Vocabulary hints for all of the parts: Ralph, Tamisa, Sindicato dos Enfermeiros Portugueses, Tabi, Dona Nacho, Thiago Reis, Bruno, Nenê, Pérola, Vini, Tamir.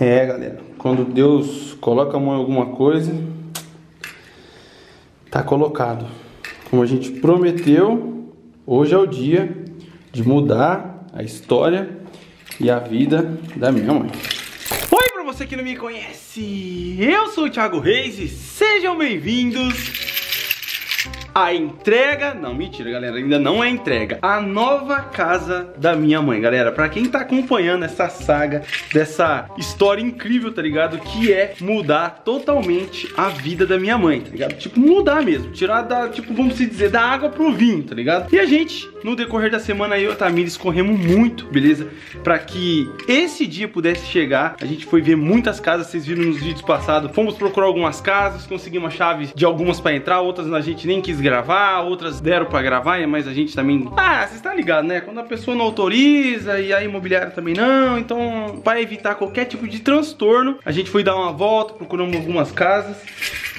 É, galera, quando Deus coloca a mão em alguma coisa, tá colocado. Como a gente prometeu, hoje é o dia de mudar a história e a vida da minha mãe. Oi, pra você que não me conhece, eu sou o Thiago Reis e sejam bem-vindos à entrega... Não, mentira, galera, ainda não é entrega. A nova casa da minha mãe, galera. Pra quem tá acompanhando essa saga, dessa história incrível, tá ligado? Que é mudar totalmente a vida da minha mãe, tá ligado? Tipo, mudar mesmo. Tirar da, tipo, vamos dizer, da água pro vinho, tá ligado? E a gente, no decorrer da semana, eu e a Tamir escorremos muito, beleza? Pra que esse dia pudesse chegar. A gente foi ver muitas casas, vocês viram nos vídeos passados. Fomos procurar algumas casas, conseguimos a chave de algumas pra entrar, outras a gente nem quis gravar, outras deram pra gravar, mas a gente também... Ah, vocês tá ligado, né? Quando a pessoa não autoriza e a imobiliária também não, então pra evitar qualquer tipo de transtorno, a gente foi dar uma volta, procuramos algumas casas.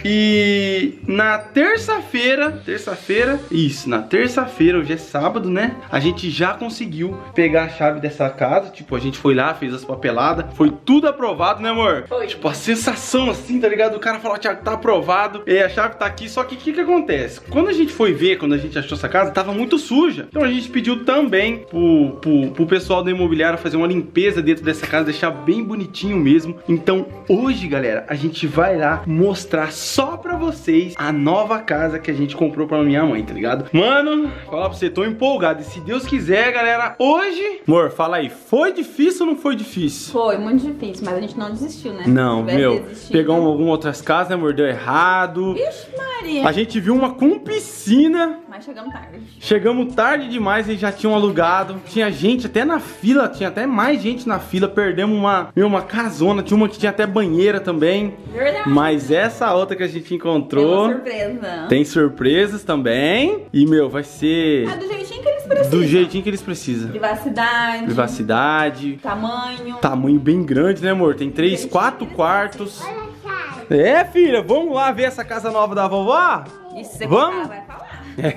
E na terça-feira, hoje é sábado, né? A gente já conseguiu pegar a chave dessa casa. Tipo, a gente foi lá, fez as papeladas, foi tudo aprovado, né, amor? Foi. Tipo, a sensação assim, tá ligado? O cara falou, Thiago, tá aprovado, e a chave tá aqui. Só que o que que acontece? Quando a gente foi ver, quando a gente achou essa casa, tava muito suja. Então a gente pediu também pro pessoal da imobiliária fazer uma limpeza dentro dessa casa, deixar bem bonitinho mesmo. Então hoje, galera, a gente vai lá mostrar só pra vocês a nova casa que a gente comprou pra minha mãe, tá ligado? Mano, fala pra você, tô empolgado. E se Deus quiser, galera, hoje... Amor, fala aí, foi difícil ou não foi difícil? Foi, muito difícil, mas a gente não desistiu, né? Não, meu, pegou algumas outras casas, né, amor? Deu errado. Vixe, Maria. A gente viu uma com piscina. Mas chegamos tarde. Chegamos tarde demais e já tinham alugado. Tinha gente até na fila, tinha até mais gente na fila. Perdemos uma casona, tinha uma que tinha até banheira também. Verdade. Mas essa outra que a gente encontrou. Tem surpresa. Tem surpresas também. E, meu, vai ser... É do jeitinho que eles precisam. Do jeitinho que eles precisam. Privacidade. Privacidade. Tamanho. Tamanho bem grande, né, amor? Tem 3, 4 quartos. É, filha, vamos lá ver essa casa nova da vovó? Isso, você vai falar. É.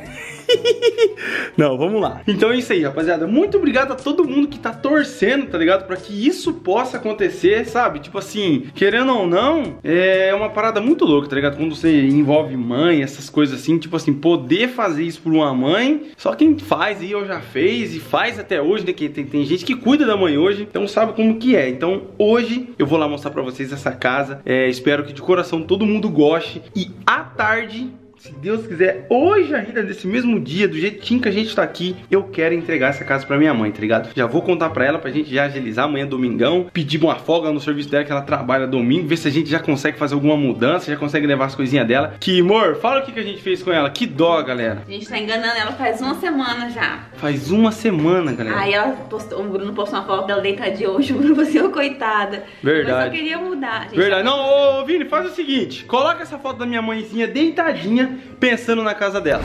Não, vamos lá. Então é isso aí, rapaziada. Muito obrigado a todo mundo que tá torcendo, tá ligado? Pra que isso possa acontecer, sabe? Tipo assim, querendo ou não, é uma parada muito louca, tá ligado? Quando você envolve mãe, essas coisas assim, tipo assim, poder fazer isso por uma mãe, só quem faz aí, eu já fez e faz até hoje, né? Que tem gente que cuida da mãe hoje, então sabe como que é. Então hoje eu vou lá mostrar pra vocês essa casa. Espero que de coração todo mundo goste. E à tarde... Se Deus quiser, hoje ainda, nesse mesmo dia, do jeitinho que a gente tá aqui, eu quero entregar essa casa pra minha mãe, tá ligado? Já vou contar pra ela, pra gente já agilizar amanhã, domingão, pedir uma folga no serviço dela, que ela trabalha domingo, ver se a gente já consegue fazer alguma mudança, já consegue levar as coisinhas dela. Que, amor, fala o que a gente fez com ela. Que dó, galera. A gente tá enganando ela faz uma semana já. Faz uma semana, galera. Aí ela postou, o Bruno postou uma foto dela deitadinha hoje, o Bruno, você é uma coitada. Verdade. Mas eu queria mudar, gente. Verdade. Não, ô, Vini, faz o seguinte, coloca essa foto da minha mãezinha deitadinha, pensando na casa dela.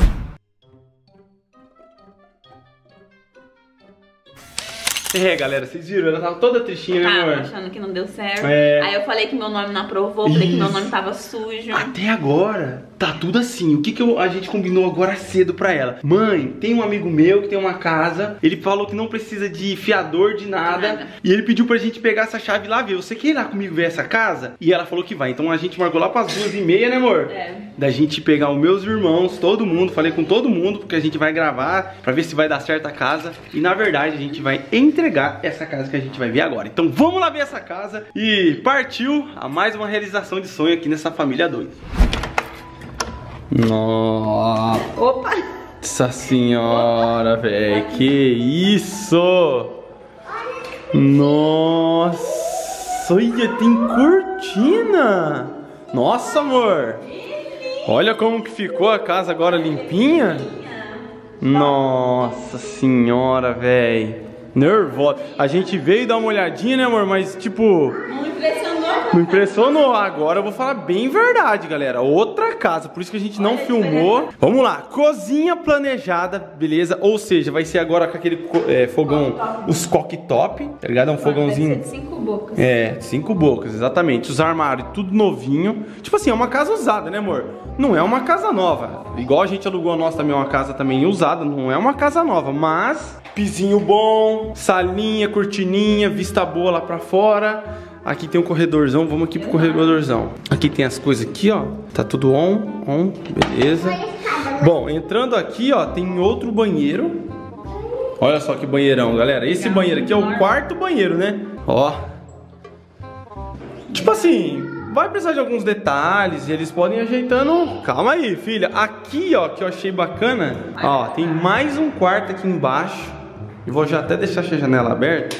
É, galera, vocês viram? Ela tava toda tristinha, né, amor? Achando que não deu certo. É... Aí eu falei que meu nome não aprovou, falei que meu nome tava sujo. Até agora, tá tudo assim. O que que a gente combinou agora cedo pra ela? Mãe, tem um amigo meu que tem uma casa, ele falou que não precisa de fiador, de nada. E ele pediu pra gente pegar essa chave lá, ver. Você quer ir lá comigo ver essa casa? E ela falou que vai. Então a gente marcou lá pras 2:30, né, amor? É. Da gente pegar os meus irmãos, todo mundo. Falei com todo mundo, porque a gente vai gravar pra ver se vai dar certo a casa. E na verdade, a gente vai entregar essa casa que a gente vai ver agora. Então vamos lá ver essa casa e partiu a mais uma realização de sonho aqui nessa família doida. Nossa. Opa! Nossa senhora, velho. Que isso? Nossa. Olha, tem cortina. Nossa, amor. Olha como que ficou a casa agora limpinha. Nossa senhora, velho. Nervosa. A gente veio dar uma olhadinha, né, amor? Mas, tipo... Não impressionou. Não impressionou. Agora eu vou falar bem verdade, galera. Outra casa. Por isso que a gente não filmou. Vamos lá. Cozinha planejada, beleza? Ou seja, vai ser agora com aquele fogão... Os coque-top, tá ligado? É um fogãozinho... 5 bocas. É, 5 bocas, exatamente. Os armários, tudo novinho. Tipo assim, é uma casa usada, né, amor? Não é uma casa nova. Igual a gente alugou a nossa também, uma casa também usada. Não é uma casa nova, mas... Pisinho bom, salinha, cortininha, vista boa lá pra fora. Aqui tem um corredorzão, vamos aqui pro corredorzão. Aqui tem as coisas aqui, ó. Tá tudo on, beleza. Bom, entrando aqui, ó, tem outro banheiro. Olha só que banheirão, galera. Esse banheiro aqui é o quarto banheiro, né? Ó. Tipo assim, vai precisar de alguns detalhes e eles podem ir ajeitando. Calma aí, filha. Aqui, ó, que eu achei bacana. Ó, tem mais um quarto aqui embaixo. E vou já até deixar essa janela aberta.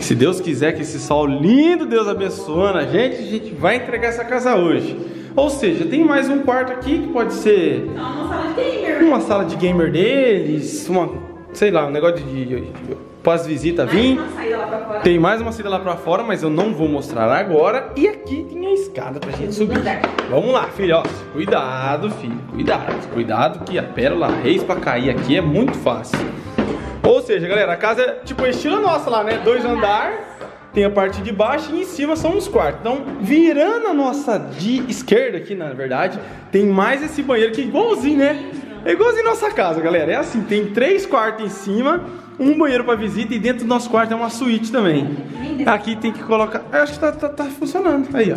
Se Deus quiser, que esse sol lindo, Deus abençoando a gente vai entregar essa casa hoje. Ou seja, tem mais um quarto aqui que pode ser uma sala de gamer. Uma sala de gamer deles, uma, sei lá, um negócio de para as visitas vir. Tem mais uma saída lá pra fora, mas eu não vou mostrar agora. E aqui tem a escada pra gente subir. Vamos lá, filho, ó. Cuidado, filho, cuidado. Cuidado que a Pérola Reis pra cair aqui é muito fácil. Ou seja, galera, a casa é tipo estilo nossa lá, né? Dois andares, tem a parte de baixo e em cima são os quartos. Então, virando a nossa de esquerda aqui, na verdade, tem mais esse banheiro que é igualzinho, né? É igualzinho nossa casa, galera. É assim, tem três quartos em cima, um banheiro pra visita e dentro do nosso quarto é uma suíte também. Aqui tem que colocar... Eu acho que tá funcionando. Aí, ó.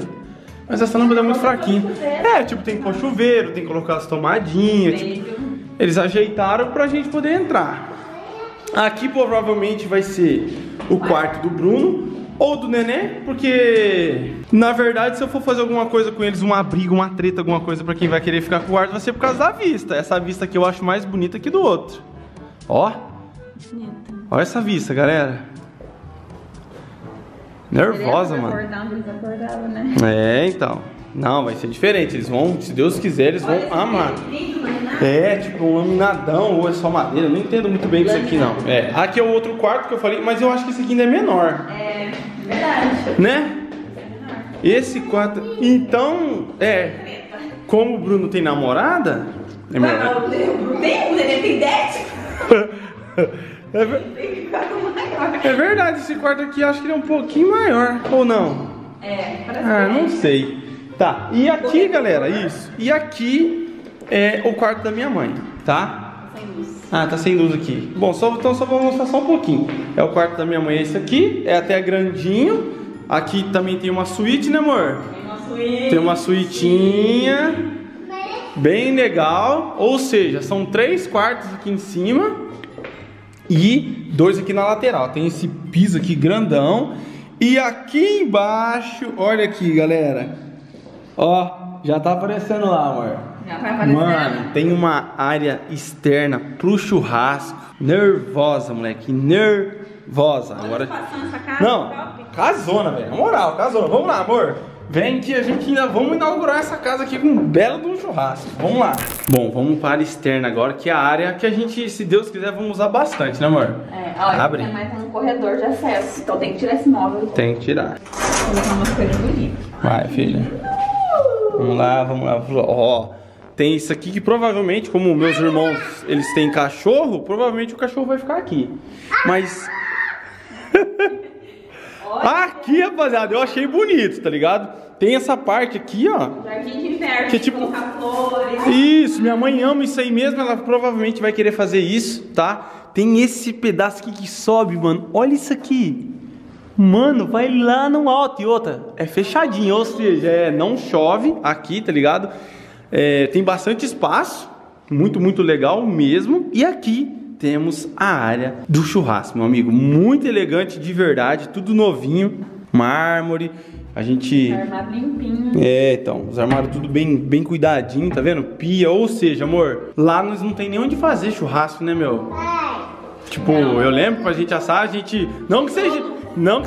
Mas essa lâmpada é muito fraquinha. É, tipo, tem que pôr chuveiro, tem que colocar as tomadinhas. Tipo, eles ajeitaram pra gente poder entrar. Aqui provavelmente vai ser o quarto do Bruno ou do Nenê, porque na verdade se eu for fazer alguma coisa com eles, uma briga, uma treta, alguma coisa pra quem vai querer ficar com o quarto, vai ser por causa da vista. Essa vista aqui eu acho mais bonita que do outro. Ó, olha essa vista, galera. Nervosa, mano. É, então. Não, vai ser diferente, eles vão, se Deus quiser, eles vão amar. É, tipo um laminadão ou é só madeira, eu não entendo muito bem isso aqui não. É, aqui é o outro quarto que eu falei, mas eu acho que esse aqui ainda é menor. É, verdade. Né? Esse quarto, então, é, como o Bruno tem namorada... É melhor. Não, o Nenê tem 10. É verdade, esse quarto aqui acho que ele é um pouquinho maior, ou não? É, parece. Ah, não sei. Tá, e aqui, galera, isso. E aqui é o quarto da minha mãe, tá? Sem luz. Ah, tá sem luz aqui. Bom, então só vou mostrar só um pouquinho. É o quarto da minha mãe, esse aqui. É até grandinho. Aqui também tem uma suíte, né, amor? Tem uma suíte. Tem uma suítinha. Bem legal. Ou seja, são três quartos aqui em cima. E dois aqui na lateral. Tem esse piso aqui grandão. E aqui embaixo, olha aqui, galera. Ó, já tá aparecendo lá, amor. Já tá aparecendo. Mano, tem uma área externa pro churrasco. Nervosa, moleque. Nervosa. Agora... Não, casona, velho. Na moral, casona. Vamos lá, amor. Vem que a gente ainda vamos inaugurar essa casa aqui com um belo de um churrasco. Vamos lá. Bom, vamos para a área externa agora, que é a área que a gente, se Deus quiser, vamos usar bastante, né, amor? É, olha, abre. Tem mais um corredor de acesso. Então tem que tirar esse móvel. Tem que tirar. Vou colocar umas coisas bonitas. Vai, filha. Vamos lá, vamos lá. Ó, tem isso aqui que provavelmente, como meus irmãos, eles têm cachorro, provavelmente o cachorro vai ficar aqui. Mas... aqui, rapaziada, eu achei bonito, tá ligado? Tem essa parte aqui, ó. Que é tipo... Isso, minha mãe ama isso aí mesmo, ela provavelmente vai querer fazer isso, tá? Tem esse pedaço aqui que sobe, mano. Olha isso aqui. Mano, vai lá no alto. E outra, é fechadinho, ou seja, não chove aqui, tá ligado? É, tem bastante espaço, muito legal mesmo. E aqui temos a área do churrasco, meu amigo. Muito elegante, de verdade, tudo novinho, mármore. A gente... Armário limpinho. É, então, os armários tudo bem cuidadinho, tá vendo? Pia, ou seja, amor, lá nós não tem nem onde fazer churrasco, né, meu? Tipo, eu lembro pra gente assar, a gente... Não que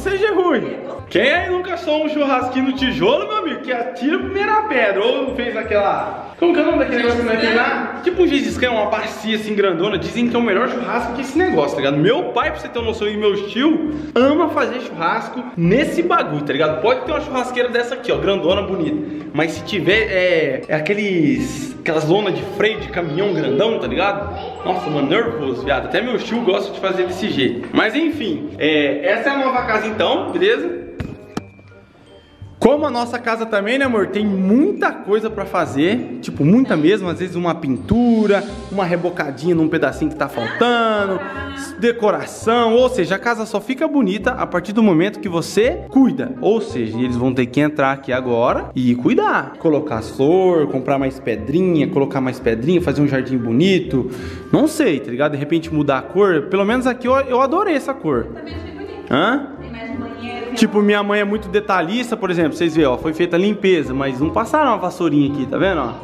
seja ruim. Quem aí nunca assou um churrasquinho no tijolo, meu amigo? Que atira a primeira pedra. Ou fez aquela... Como que é o nome daquele negócio que não é pegar? Tipo um giz-escão, uma bacia assim grandona. Dizem que é o melhor churrasco que esse negócio, tá ligado? Meu pai, pra você ter uma noção, e meu tio ama fazer churrasco nesse bagulho, tá ligado? Pode ter uma churrasqueira dessa aqui, ó, grandona, bonita. Mas se tiver, é aqueles... Aquelas lonas de freio de caminhão grandão, tá ligado? Nossa, mano, nervoso, viado. Até meu tio gosta de fazer desse jeito. Mas enfim, essa é a nova casa então, beleza? Como a nossa casa também, né, amor? Tem muita coisa pra fazer, tipo, muita mesmo. Às vezes uma pintura, uma rebocadinha num pedacinho que tá faltando, decoração, ou seja, a casa só fica bonita a partir do momento que você cuida. Ou seja, eles vão ter que entrar aqui agora e cuidar. Colocar flor, comprar mais pedrinha, fazer um jardim bonito. Não sei, tá ligado? De repente mudar a cor. Pelo menos aqui eu adorei essa cor. Também achei bonito. Hã? Tem mais um banheiro. Tipo, minha mãe é muito detalhista, por exemplo. Vocês veem, ó, foi feita a limpeza, mas não passaram uma vassourinha aqui, tá vendo, ó?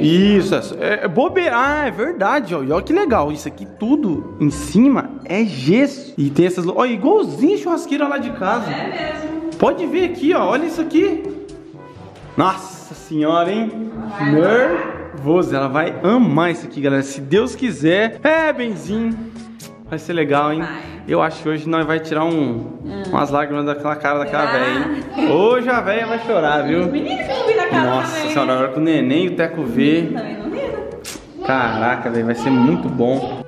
Isso, é bobeira. Ah, é verdade, ó. E olha que legal. Isso aqui tudo em cima é gesso. E tem essas... Ó, igualzinho churrasqueira lá de casa. É mesmo. Pode ver aqui, ó. Olha isso aqui. Nossa senhora, hein? Nervoso. Ela vai amar isso aqui, galera. Se Deus quiser. É, benzinho. Vai ser legal, hein? Vai. Eu acho que hoje nós vai tirar umas lágrimas daquela cara daquela velha, hein? Hoje a velha vai chorar, viu? Os meninos que eu vi na cara. Nossa senhora, a hora que o neném e o Teco vê. Caraca, velho, vai ser muito bom.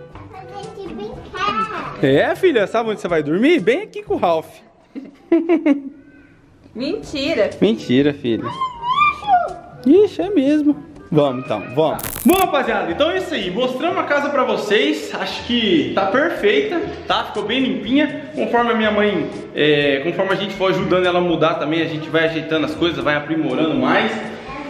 É, filha, sabe onde você vai dormir? Bem aqui com o Ralph. Mentira. Mentira, filha. Ixi, é mesmo. Vamos então, vamos. Bom, rapaziada, então é isso aí. Mostramos a casa pra vocês. Acho que tá perfeita, tá? Ficou bem limpinha. Conforme a minha mãe, conforme a gente for ajudando ela a mudar também, a gente vai ajeitando as coisas, vai aprimorando mais.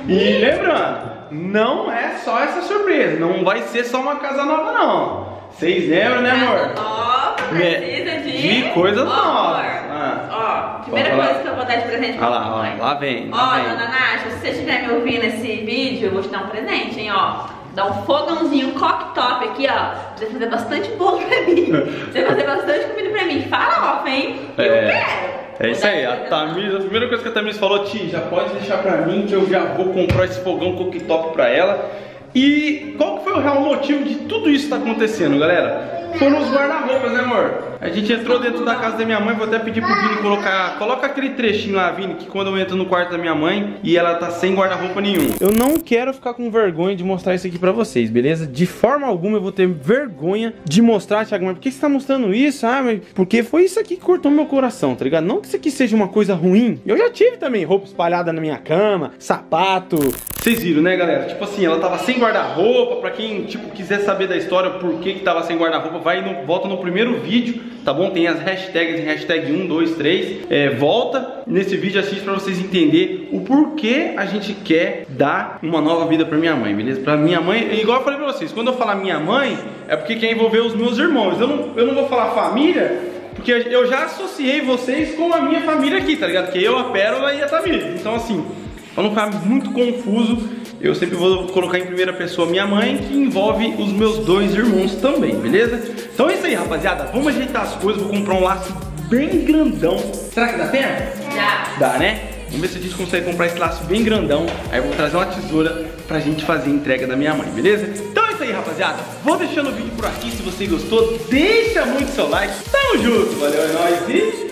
E lembrando, não é só essa surpresa. Não vai ser só uma casa nova, não. Vocês lembram, né, amor? Nova, precisa de coisas novas. Ó, primeira coisa que eu vou dar de presente pra mamãe. Lá vem. Ó, Dona Nacho, se você estiver me ouvindo esse vídeo, eu vou te dar um presente, hein, ó. Dá um fogãozinho, um cooktop aqui, ó. Você vai fazer bastante bolo pra mim. Você vai fazer bastante comida pra mim. Farofa, hein? Eu quero. É isso aí, a Tamisa, a primeira coisa que a Tamisa falou, Ti, já pode deixar pra mim que eu já vou comprar esse fogão cooktop pra ela. E qual que foi o real motivo de tudo isso tá acontecendo, galera? Foram os guarda-roupas, né, amor? A gente entrou dentro da casa da minha mãe. Vou até pedir pro Vini colocar... Coloca aquele trechinho lá, Vini, que quando eu entro no quarto da minha mãe e ela tá sem guarda-roupa nenhum. Eu não quero ficar com vergonha de mostrar isso aqui pra vocês, beleza? De forma alguma eu vou ter vergonha de mostrar, Thiago, mas por que você tá mostrando isso? Ah, mas porque foi isso aqui que cortou meu coração, tá ligado? Não que isso aqui seja uma coisa ruim. Eu já tive também roupa espalhada na minha cama, sapato... Vocês viram, né, galera? Tipo assim, ela tava sem guarda-roupa. Pra quem, tipo, quiser saber da história por que que tava sem guarda-roupa, volta no primeiro vídeo, tá bom? Tem as hashtags, hashtag 1, 2, 3. Volta nesse vídeo, assiste pra vocês entenderem o porquê a gente quer dar uma nova vida pra minha mãe, beleza? Pra minha mãe, igual eu falei pra vocês, quando eu falar minha mãe, é porque quer envolver os meus irmãos. Eu não vou falar família... Porque eu já associei vocês com a minha família aqui, tá ligado? Que eu, a Pérola e a Tabi. Então, assim... Pra não ficar muito confuso, eu sempre vou colocar em primeira pessoa minha mãe, que envolve os meus dois irmãos também, beleza? Então é isso aí, rapaziada. Vamos ajeitar as coisas, vou comprar um laço bem grandão. Será que dá tempo? Dá. Dá, né? Vamos ver se a gente consegue comprar esse laço bem grandão. Aí eu vou trazer uma tesoura pra gente fazer a entrega da minha mãe, beleza? Então é isso aí, rapaziada. Vou deixando o vídeo por aqui. Se você gostou, deixa muito seu like. Tamo junto. Valeu, é nóis e...